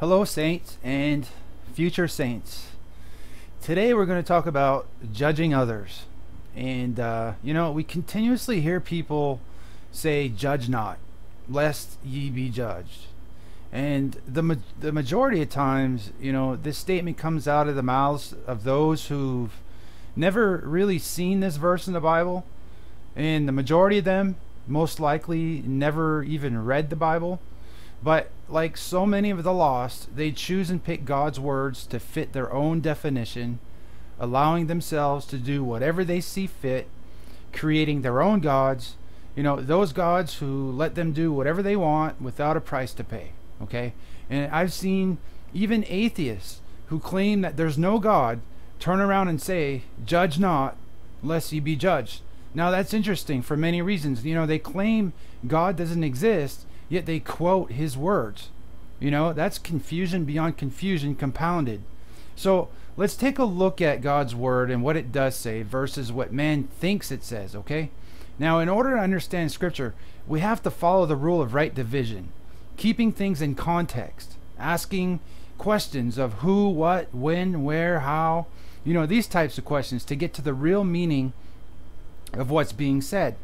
Hello saints and future saints. Today we're going to talk about judging others. And you know, we continuously hear people say, "Judge not, lest ye be judged." And the majority of times, you know, this statement comes out of the mouths of those who've never really seen this verse in the Bible. And the majority of them most likely never even read the Bible. But like so many of the lost, they choose and pick God's words to fit their own definition, allowing themselves to do whatever they see fit, creating their own gods, you know, those gods who let them do whatever they want without a price to pay, okay? And I've seen even atheists who claim that there's no God turn around and say, "Judge not, lest ye be judged." Now that's interesting for many reasons. You know, they claim God doesn't exist, yet they quote his words. You know, that's confusion beyond confusion compounded. So let's take a look at God's word and what it does say versus what man thinks it says, okay? Now, in order to understand scripture, we have to follow the rule of right division, keeping things in context, asking questions of who, what, when, where, how, you know, these types of questions to get to the real meaning of what's being said.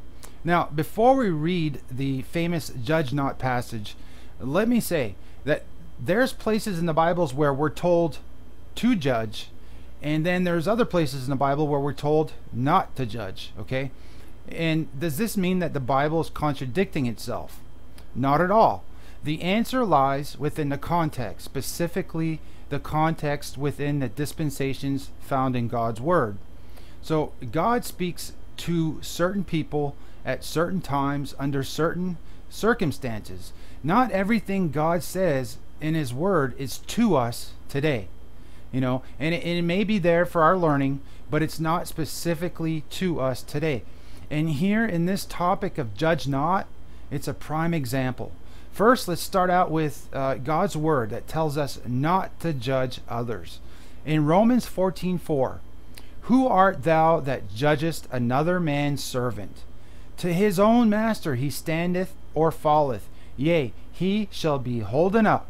Now, before we read the famous "judge not" passage, let me say that there's places in the Bibles where we're told to judge, and then there's other places in the Bible where we're told not to judge, okay? And does this mean that the Bible is contradicting itself? Not at all. The answer lies within the context, specifically the context within the dispensations found in God's Word. So God speaks to certain people at certain times under certain circumstances. Not everything God says in his word is to us today, you know, and it may be there for our learning, but it's not specifically to us today. And here in this topic of "judge not," it's a prime example. First, let's start out with God's word that tells us not to judge others. In Romans 14:4, "Who art thou that judgest another man's servant? To his own master he standeth or falleth, yea, he shall be holden up,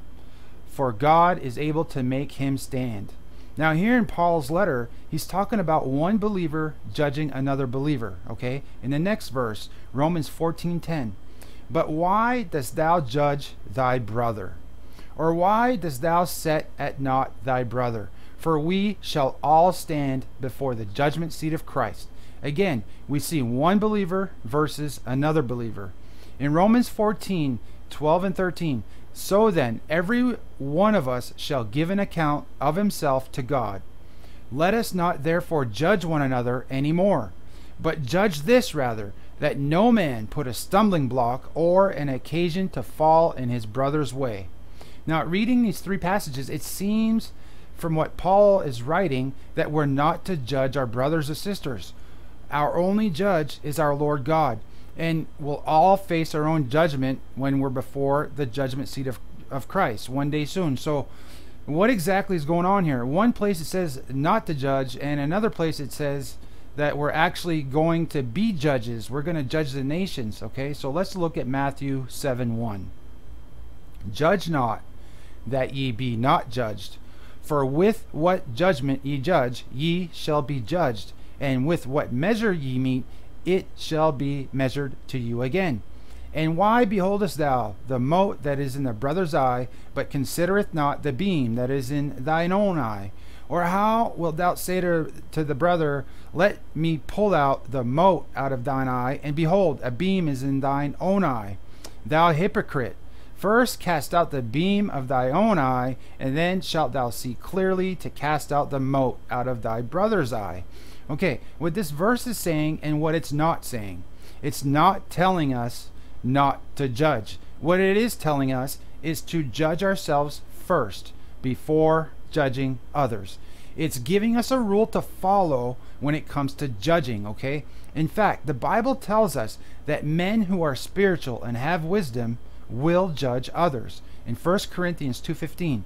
for God is able to make him stand." Now here in Paul's letter, he's talking about one believer judging another believer, okay? In the next verse, Romans 14:10, "But why dost thou judge thy brother? Or why dost thou set at naught thy brother? For we shall all stand before the judgment seat of Christ." Again, we see one believer versus another believer. In Romans 14:12 and 13, "So then, every one of us shall give an account of himself to God. Let us not therefore judge one another any more, but judge this rather, that no man put a stumbling block or an occasion to fall in his brother's way." Now, reading these three passages, it seems from what Paul is writing that we're not to judge our brothers or sisters. Our only judge is our Lord God, and we'll all face our own judgment when we're before the judgment seat of Christ one day soon. So what exactly is going on here? One place it says not to judge, and another place it says that we're actually going to be judges. We're going to judge the nations, okay? So let's look at Matthew 7:1. "Judge not, that ye be not judged. For with what judgment ye judge, ye shall be judged. And with what measure ye meet, it shall be measured to you again. And why beholdest thou the mote that is in thy brother's eye, but considereth not the beam that is in thine own eye? Or how wilt thou say to the brother, Let me pull out the mote out of thine eye, and behold, a beam is in thine own eye? Thou hypocrite, first cast out the beam of thy own eye, and then shalt thou see clearly to cast out the mote out of thy brother's eye." Okay, what this verse is saying and what it's not saying. It's not telling us not to judge. What it is telling us is to judge ourselves first before judging others. It's giving us a rule to follow when it comes to judging, okay? In fact, the Bible tells us that men who are spiritual and have wisdom will judge others. In 1 Corinthians 2:15,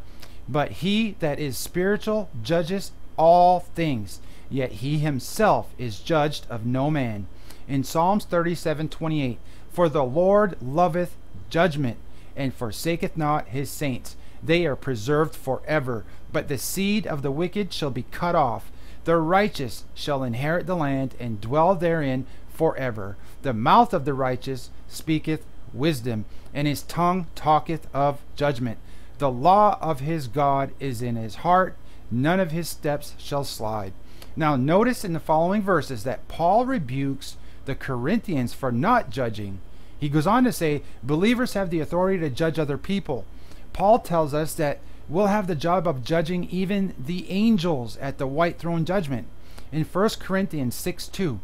"But he that is spiritual judges all things, yet he himself is judged of no man." In Psalms 37:28, "For the Lord loveth judgment, and forsaketh not his saints." They are preserved forever. But the seed of the wicked shall be cut off. The righteous shall inherit the land and dwell therein forever. The mouth of the righteous speaketh wisdom, and his tongue talketh of judgment. The law of his God is in his heart. None of his steps shall slide. Now notice in the following verses that Paul rebukes the Corinthians for not judging. He goes on to say, believers have the authority to judge other people. Paul tells us that we'll have the job of judging even the angels at the white throne judgment. In 1 Corinthians 6:2,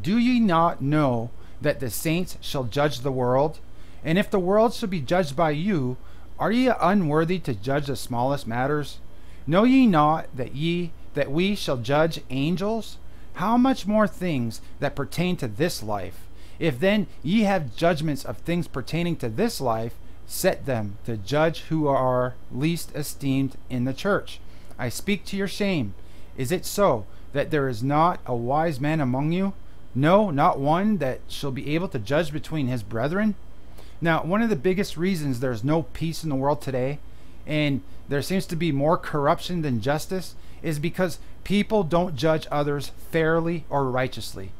do ye not know that the saints shall judge the world? And if the world shall be judged by you, are ye unworthy to judge the smallest matters? Know ye not that we shall judge angels? How much more things that pertain to this life? If then ye have judgments of things pertaining to this life, set them to judge who are least esteemed in the church. I speak to your shame. Is it so that there is not a wise man among you? No, not one that shall be able to judge between his brethren? Now, one of the biggest reasons there's no peace in the world today, and there seems to be more corruption than justice, is because people don't judge others fairly or righteously.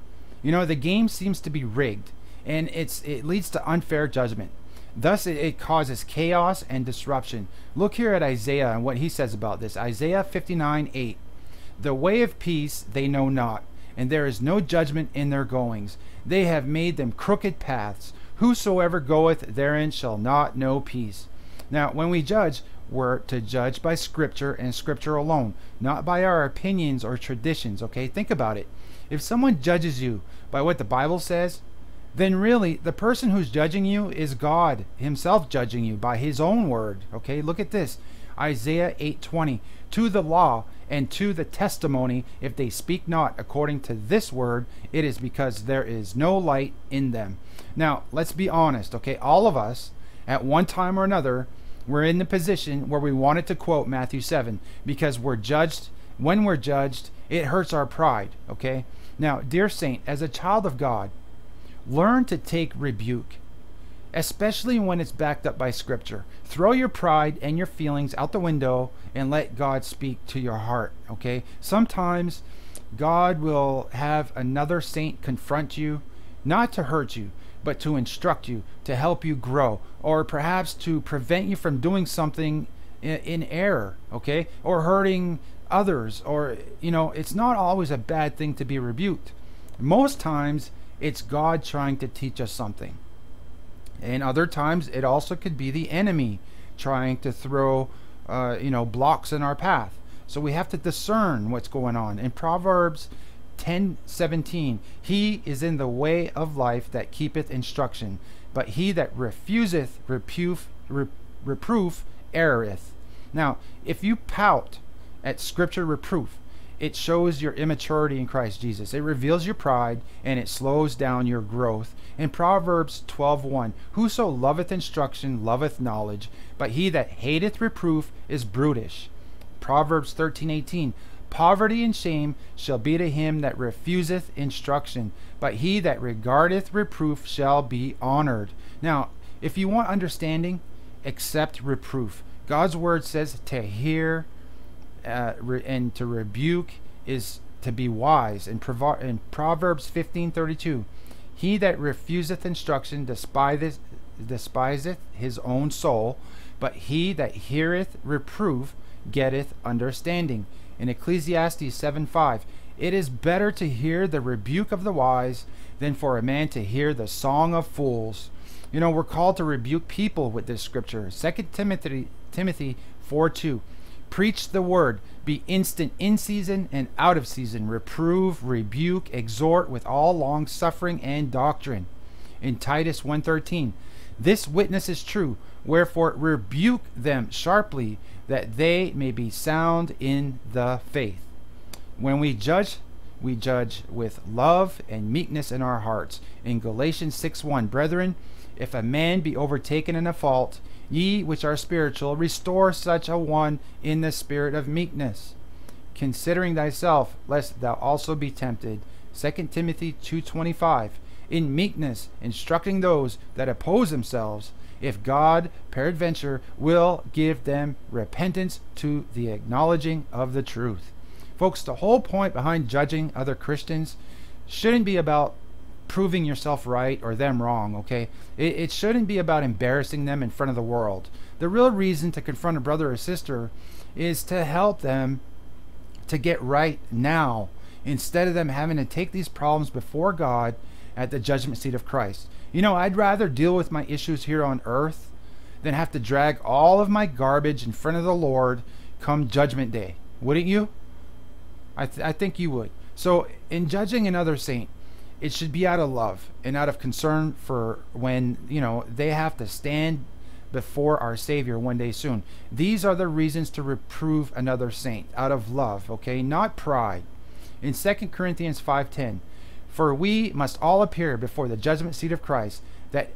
You know, the game seems to be rigged, and it leads to unfair judgment. Thus, it causes chaos and disruption. Look here at Isaiah and what he says about this. Isaiah 59:8. The way of peace they know not, and there is no judgment in their goings. They have made them crooked paths. Whosoever goeth therein shall not know peace. Now, when we judge, we're to judge by Scripture and Scripture alone, not by our opinions or traditions, okay? Think about it. If someone judges you by what the Bible says, then really the person who's judging you is God himself judging you by his own word, okay? Look at this, Isaiah 8:20. To the law and to the testimony, if they speak not according to this word, it is because there is no light in them. Now, let's be honest, okay? All of us, at one time or another, we're in the position where we wanted to quote Matthew 7, because we're judged. When we're judged, it hurts our pride, okay? Now, dear saint, as a child of God, learn to take rebuke, especially when it's backed up by Scripture. Throw your pride and your feelings out the window and let God speak to your heart, okay? Sometimes God will have another saint confront you, not to hurt you, but to instruct you, to help you grow, or perhaps to prevent you from doing something in error, okay? Or hurting others, or, you know, it's not always a bad thing to be rebuked. Most times, it's God trying to teach us something. And other times, it also could be the enemy trying to throw, you know, blocks in our path. So we have to discern what's going on. In Proverbs 10:17, he is in the way of life that keepeth instruction, but he that refuseth reproof erreth. Now, if you pout at Scripture reproof, it shows your immaturity in Christ Jesus. It reveals your pride, and it slows down your growth. In Proverbs 12:1, whoso loveth instruction loveth knowledge, but he that hateth reproof is brutish. Proverbs 13:18, poverty and shame shall be to him that refuseth instruction, but he that regardeth reproof shall be honored. Now, if you want understanding, accept reproof. God's word says to hear and to rebuke is to be wise. In Proverbs 15:32, he that refuseth instruction despiseth his own soul, but he that heareth reproof getteth understanding. In Ecclesiastes 7:5, it is better to hear the rebuke of the wise than for a man to hear the song of fools. You know, we're called to rebuke people with this Scripture. 2 Timothy 4:2, preach the word, be instant in season and out of season, reprove, rebuke, exhort with all long suffering and doctrine. In Titus 1:13, this witness is true, wherefore rebuke them sharply, that they may be sound in the faith. When we judge with love and meekness in our hearts. In Galatians 6:1, brethren, if a man be overtaken in a fault, ye which are spiritual, restore such a one in the spirit of meekness, considering thyself, lest thou also be tempted. 2 Timothy 2:25, in meekness instructing those that oppose themselves, if God peradventure will give them repentance to the acknowledging of the truth. Folks, the whole point behind judging other Christians shouldn't be about proving yourself right or them wrong, okay? It shouldn't be about embarrassing them in front of the world. The real reason to confront a brother or sister is to help them to get right now, instead of them having to take these problems before God at the judgment seat of Christ. You know, I'd rather deal with my issues here on earth than have to drag all of my garbage in front of the Lord come judgment day. Wouldn't you? I think you would. So in judging another saint, it should be out of love and out of concern for when, you know, they have to stand before our Savior one day soon. These are the reasons to reprove another saint, out of love, okay? Not pride. In 2 Corinthians 5:10, for we must all appear before the judgment seat of Christ, that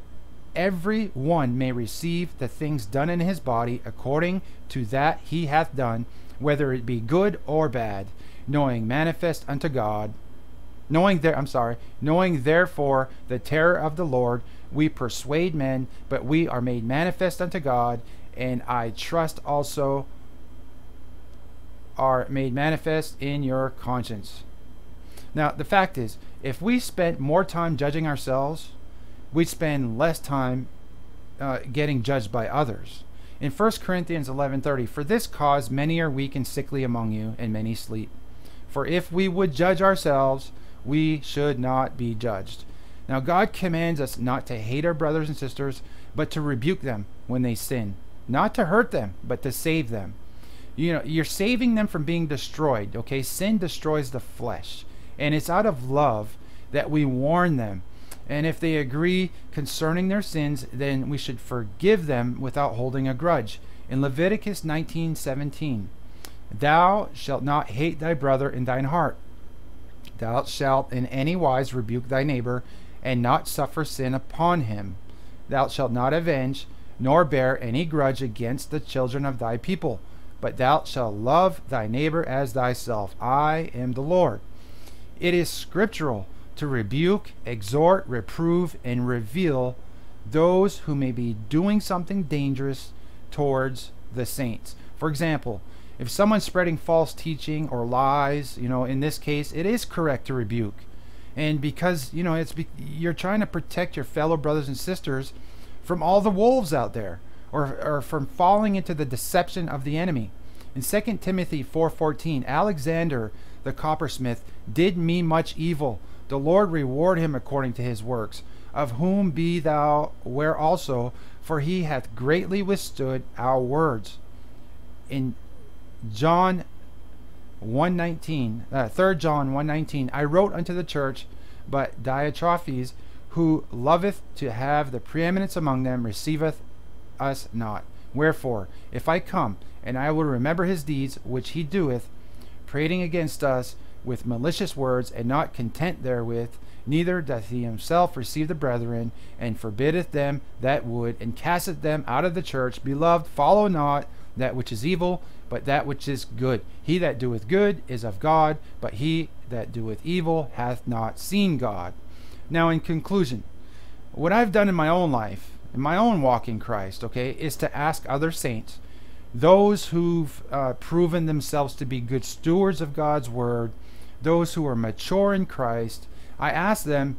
every one may receive the things done in his body according to that he hath done, whether it be good or bad, knowing therefore the terror of the Lord, we persuade men, but we are made manifest unto God, and I trust also are made manifest in your conscience. Now, the fact is, if we spent more time judging ourselves, we'd spend less time getting judged by others. In 1 Corinthians 11:30, for this cause many are weak and sickly among you, and many sleep. For if we would judge ourselves, we should not be judged. Now, God commands us not to hate our brothers and sisters, but to rebuke them when they sin. Not to hurt them, but to save them. You know, you're saving them from being destroyed, okay? Sin destroys the flesh. And it's out of love that we warn them. And if they agree concerning their sins, then we should forgive them without holding a grudge. In Leviticus 19:17, thou shalt not hate thy brother in thine heart. Thou shalt in any wise rebuke thy neighbor, and not suffer sin upon him. Thou shalt not avenge, nor bear any grudge against the children of thy people, but thou shalt love thy neighbor as thyself. I am the Lord. It is scriptural to rebuke, exhort, reprove, and reveal those who may be doing something dangerous towards the saints. For example, if someone's spreading false teaching or lies, you know, in this case, it is correct to rebuke. And because, you know, you're trying to protect your fellow brothers and sisters from all the wolves out there, or from falling into the deception of the enemy. In 2 Timothy 4:14, Alexander the coppersmith did me much evil. The Lord reward him according to his works, of whom be thou ware also, for he hath greatly withstood our words. In John 1:19, 3 John 1:19, I wrote unto the church, but Diotrephes, who loveth to have the preeminence among them, receiveth us not. Wherefore, if I come, and I will remember his deeds which he doeth, prating against us with malicious words, and not content therewith, neither doth he himself receive the brethren, and forbiddeth them that would, and casteth them out of the church. Beloved, follow not that which is evil, but that which is good. He that doeth good is of God, but he that doeth evil hath not seen God. Now, in conclusion, what I've done in my own life, in my own walk in Christ, okay, is to ask other saints, those who've proven themselves to be good stewards of God's word, those who are mature in Christ, I ask them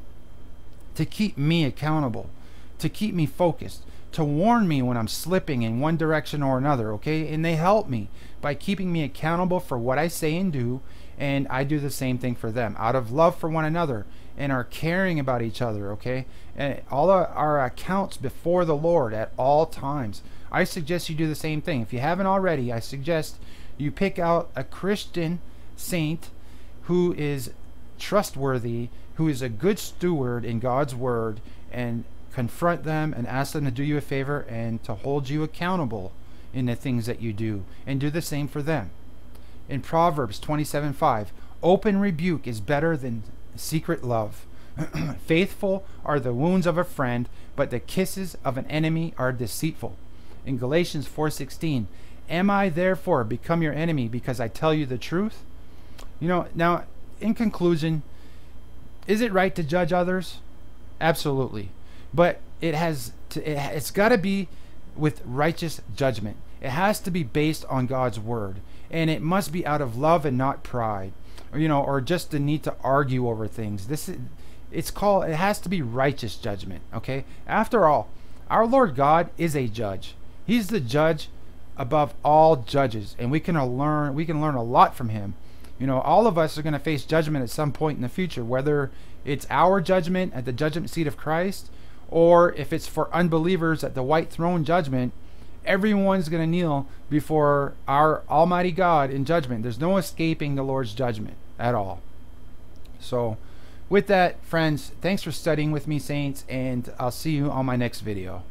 to keep me accountable, to keep me focused, to warn me when I'm slipping in one direction or another, okay? And they help me by keeping me accountable for what I say and do, and I do the same thing for them, out of love for one another, and are caring about each other, okay? And all our accounts before the Lord at all times. I suggest you do the same thing. If you haven't already, I suggest you pick out a Christian saint who is trustworthy, who is a good steward in God's word, and confront them and ask them to do you a favor and to hold you accountable in the things that you do, and do the same for them. In Proverbs 27:5, open rebuke is better than secret love. Faithful are the wounds of a friend, but the kisses of an enemy are deceitful. In Galatians 4:16, am I therefore become your enemy because I tell you the truth? You know, now in conclusion, is it right to judge others? Absolutely. But it's got to be with righteous judgment. It has to be based on God's word, and it must be out of love and not pride, or, you know, or just the need to argue over things. This is, it's called, it has to be righteous judgment, okay? After all, our Lord God is a judge. He's the judge above all judges, and we can learn a lot from him. You know, all of us are going to face judgment at some point in the future, whether it's our judgment at the judgment seat of Christ, or if it's for unbelievers at the white throne judgment. Everyone's going to kneel before our Almighty God in judgment. There's no escaping the Lord's judgment at all. So with that, friends, thanks for studying with me, saints, and I'll see you on my next video.